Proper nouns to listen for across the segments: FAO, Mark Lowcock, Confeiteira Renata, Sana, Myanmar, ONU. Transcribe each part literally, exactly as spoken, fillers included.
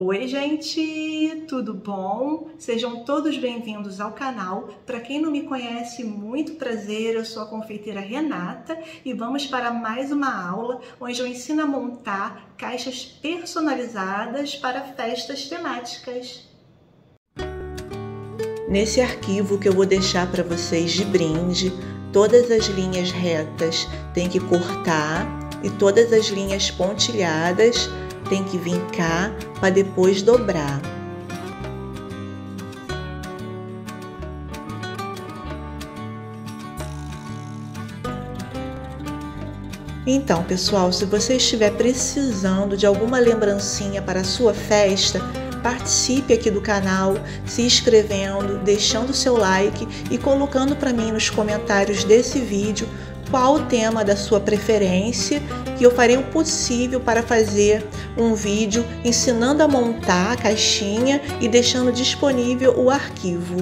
Oi gente, tudo bom? Sejam todos bem-vindos ao canal. Para quem não me conhece, muito prazer, eu sou a confeiteira Renata e vamos para mais uma aula onde eu ensino a montar caixas personalizadas para festas temáticas. Nesse arquivo que eu vou deixar para vocês de brinde, todas as linhas retas tem que cortar e todas as linhas pontilhadas tem que vincar para depois dobrar. Então, pessoal, se você estiver precisando de alguma lembrancinha para a sua festa, participe aqui do canal, se inscrevendo, deixando seu like e colocando para mim nos comentários desse vídeo qual o tema da sua preferência, que eu farei o possível para fazer um vídeo ensinando a montar a caixinha e deixando disponível o arquivo.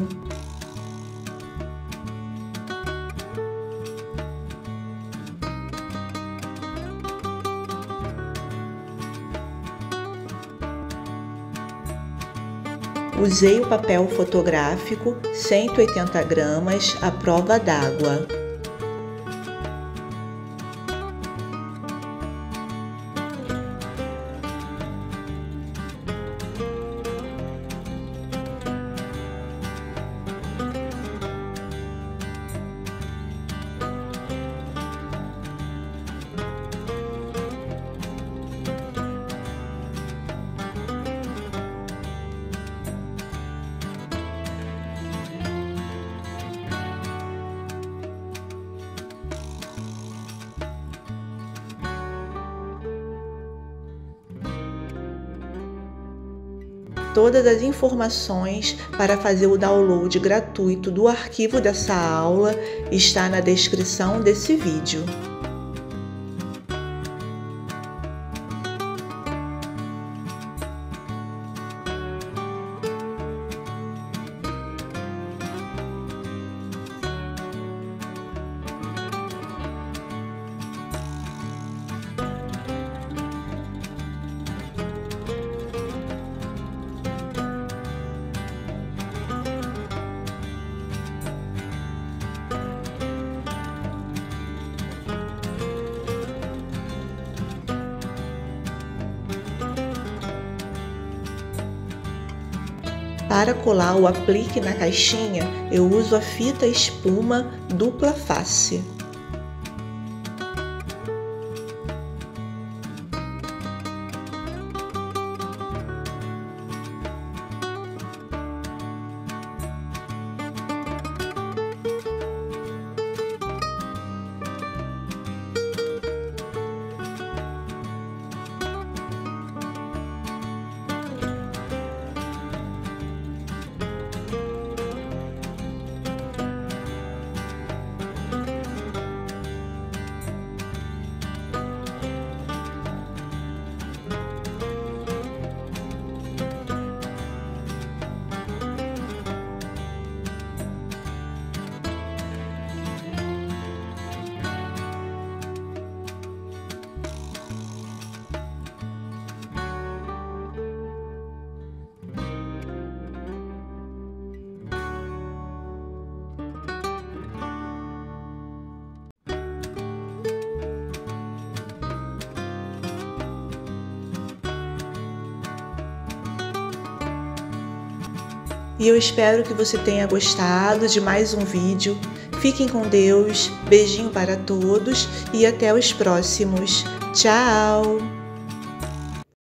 Usei o papel fotográfico, cento e oitenta gramas, à prova d'água. Todas as informações para fazer o download gratuito do arquivo dessa aula está na descrição desse vídeo. Para colar o aplique na caixinha, eu uso a fita espuma dupla face. E eu espero que você tenha gostado de mais um vídeo. Fiquem com Deus, beijinho para todos e até os próximos. Tchau!